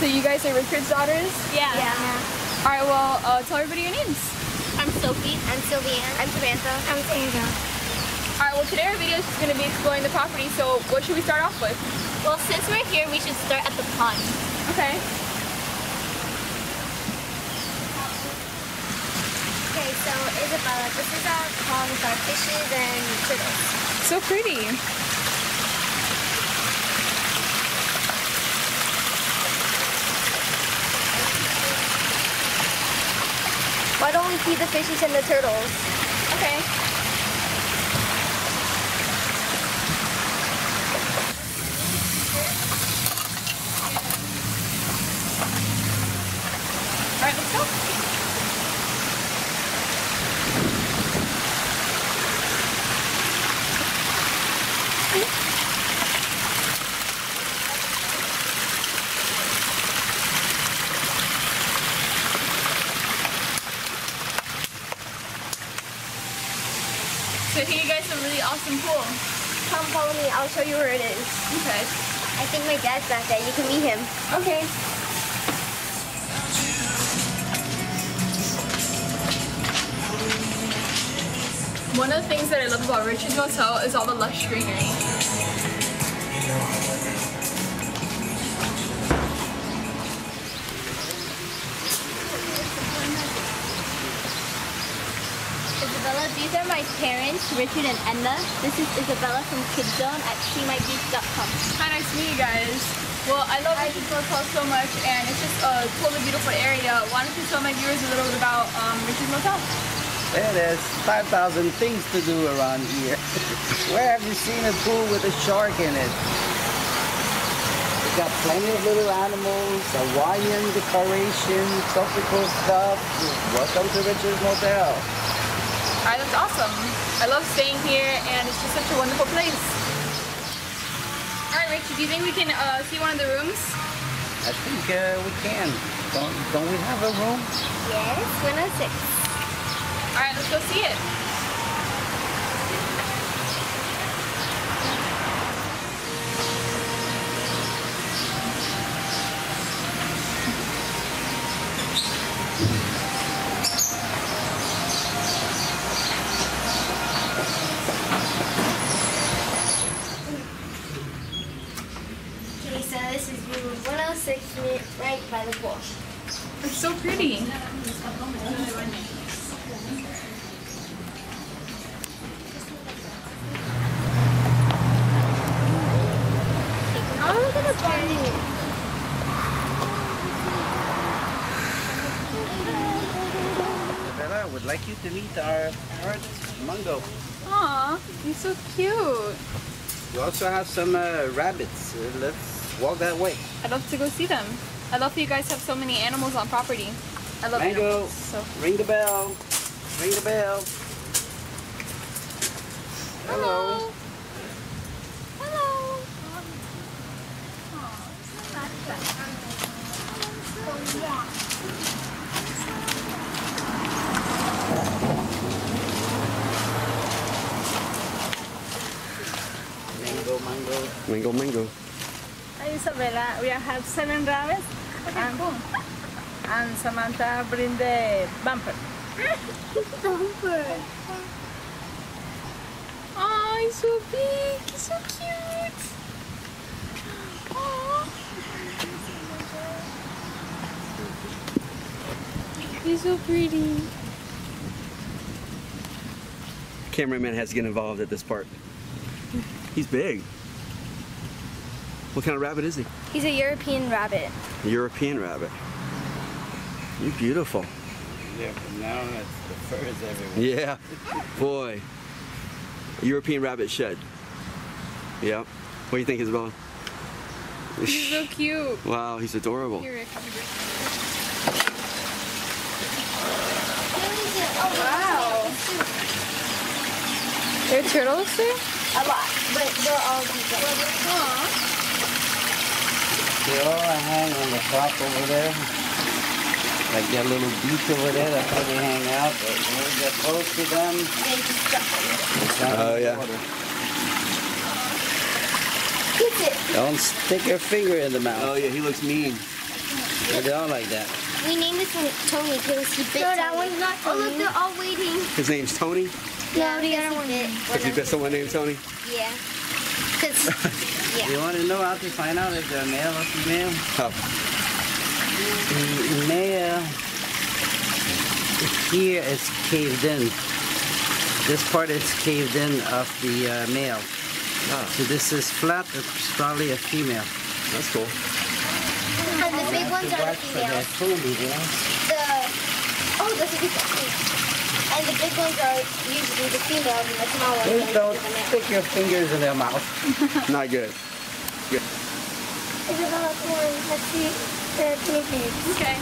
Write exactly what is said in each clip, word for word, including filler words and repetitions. So you guys are Richard's daughters? Yeah. yeah. yeah. All right, well, uh, tell everybody your names. I'm Sophie. I'm Sylvia. I'm Samantha. I'm Sandra. All right, well, today our video is just going to be exploring the property, so what should we start off with? Well, since we're here, we should start at the pond. Okay. Okay, so Isabella, this is our pond with our fishes and turtles. So pretty. Why don't we feed the fishes and the turtles? Okay. All right, let's go. Mm-hmm. So here you guys have a really awesome pool. Come follow me, I'll show you where it is. Okay. I think my dad's back there, you can meet him. Okay. One of the things that I love about Richard's Motel is all the lush greenery. These are my parents, Richard and Edna. This is Isabella from KidZone at See My Beach dot com. Hi, nice to meet you guys. Well, I love Richard's Motel so much, and it's just a totally beautiful area. Why don't you tell my viewers a little bit about um, Richard's Motel? There it is. five thousand things to do around here. Where have you seen a pool with a shark in it? We've got plenty of little animals, Hawaiian decoration, tropical stuff. Welcome to Richard's Motel. Alright, that's awesome. I love staying here, and it's just such a wonderful place. Alright, Richard, do you think we can uh, see one of the rooms? I think uh, we can. Don't, don't we have a room? Yes, one oh six. Alright, let's go see it. Right by the pool. It's so pretty. Oh, look at the party. I would like you to meet our parrot, Mungo. Aw, he's so cute. We also have some uh, rabbits. Uh, let's walk that way. I'd love to go see them. I love that you guys have so many animals on property. I love Mango, animals. So. Ring the bell. Ring the bell. Hello. Hello. Hello. Mango, mango. Mango, mango. Isabella, we have seven rabbits. Okay, and, cool. And Samantha bring the bumper. Bumper. Oh, he's so big. He's so cute. Oh. He's so pretty. Cameraman has to get involved at this part. He's big. What kind of rabbit is he? He's a European rabbit. A European rabbit. You're beautiful. Yeah, but now it's the fur is everywhere. Yeah, boy. A European rabbit shed. Yeah. What do you think, Isabella? He's so cute. Wow, he's adorable. Here, Rick. Oh, wow. There are turtles there? A lot, but they're all together. They all hang on the top over there. Like that little beach over there, that's where they hang out. But when we get close to them, they just jump over there. Oh, yeah. Water. eats it. Don't stick your finger in the mouth. Oh yeah, he looks mean. I don't like that. We named this one Tony because he bit. No, that Tony. One's not Tony. Oh look, they're all waiting. His name's Tony? Yeah, no, the other one bit. Because he bit someone named Tony? Yeah. Because, yeah. You want to know how to find out if they're male or female? Oh. Male here is caved in. This part is caved in of the uh, male. Oh. So this is flat, it's probably a female. That's cool. And the big ones are the females. The, oh, that's a good one. And the big ones are usually the females and the small ones. Please don't stick your fingers in their mouth. Not good. Good. It's about one. Let's see. There are guinea pigs. Okay.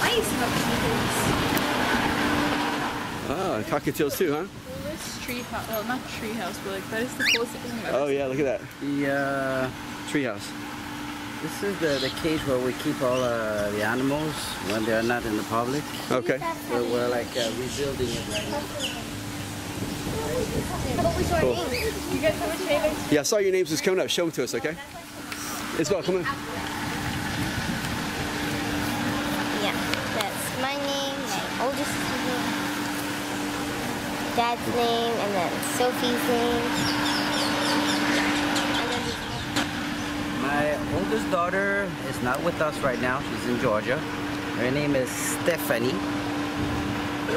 I used to love guinea pigs. Oh, cockatiels too, huh? This tree house, well, not tree house, but like that is the coolest thing about. Oh yeah, look at that. The uh, tree house. This is the, the cage where we keep all uh, the animals when they are not in the public. Okay. We're, we're like uh, rebuilding it right now. Cool. You guys have a trailer? Yeah, I saw your names was coming up. Show them to us, okay? Isabel, come in. Yeah, that's my name, my oldest name. Dad's name, and then Sophie's name. My oldest daughter is not with us right now. She's in Georgia. Her name is Stephanie,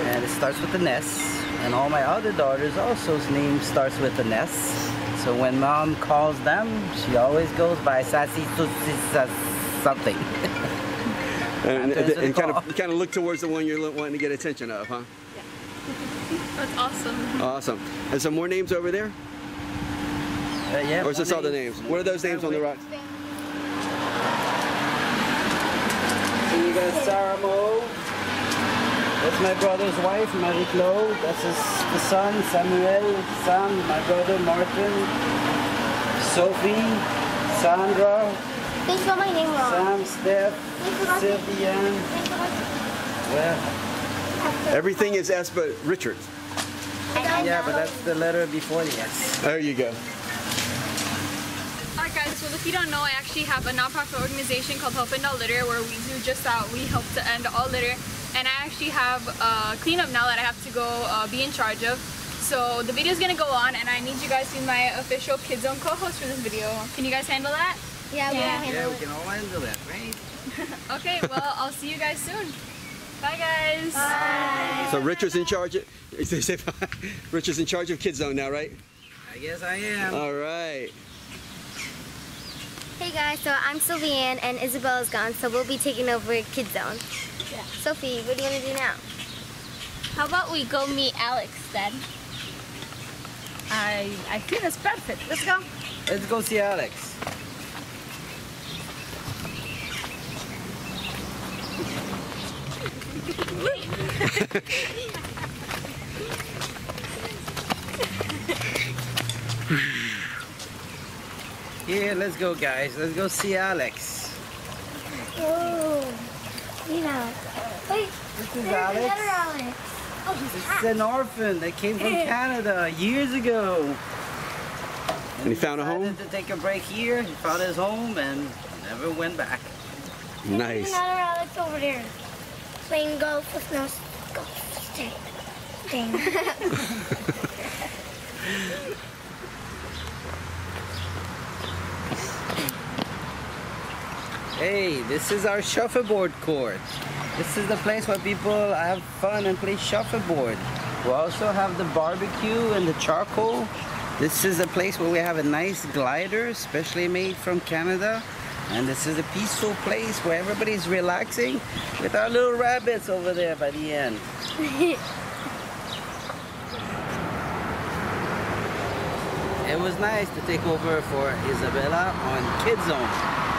and it starts with an S. And all my other daughters also's name starts with an S. So when mom calls them, she always goes by Sassy something. and and, and kind of kind of look towards the one you're wanting to get attention of, huh? Yeah. That's awesome. Awesome. And some more names over there? Uh, yeah. Or is this all the names? What are those names on the rock? So you got Sarah Mo. That's my brother's wife, Marie-Claude. That's his the son, Samuel. Sam, my brother, Martin. Sophie. Sandra. They spelled my name wrong. Sam, Steph. Sylvia. Well. Everything is S but Richard. Yeah, but that's the letter before the S. There you go. Alright guys, well if you don't know, I actually have a non-profit organization called Help End All Litter where we do just that. We help to end all litter. And I actually have a cleanup now that I have to go uh, be in charge of. So the video is going to go on and I need you guys to be my official KidZone co-host for this video. Can you guys handle that? Yeah, we yeah. can handle it. Yeah, we can all handle that, right? Okay, well I'll see you guys soon. Bye guys. Bye. So Richard's in charge of Richard's in charge of KidZone now, right? I guess I am. All right. Hey guys, so I'm Sylvianne and Isabella's gone, so we'll be taking over KidZone. Yeah. Sophie, what are you gonna do now? How about we go meet Alex then? I I think that's perfect. Let's go. Let's go see Alex. Yeah, let's go guys, let's go see Alex. Oh, you know. Wait, this is Alex. Alex. Oh, he's this hot. Is an orphan that came from Canada years ago. And he found a home? To take a break here, he found his home and never went back. Nice. There's another Alex over there. Playing golf with no golf stick thing. Hey, this is our shuffleboard court. This is the place where people have fun and play shuffleboard. We also have the barbecue and the charcoal. This is a place where we have a nice glider, specially made from Canada. And this is a peaceful place where everybody's relaxing with our little rabbits over there by the end. It was nice to take over for Isabella on KidZone.